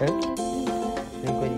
Đi được không?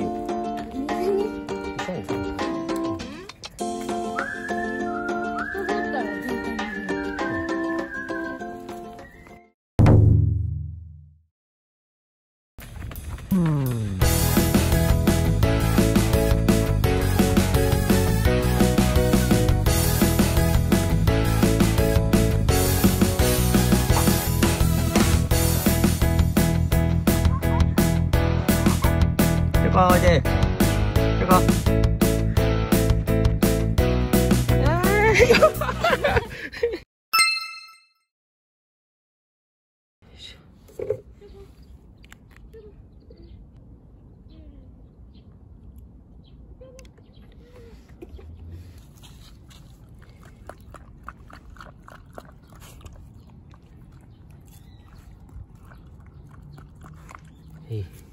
Hey.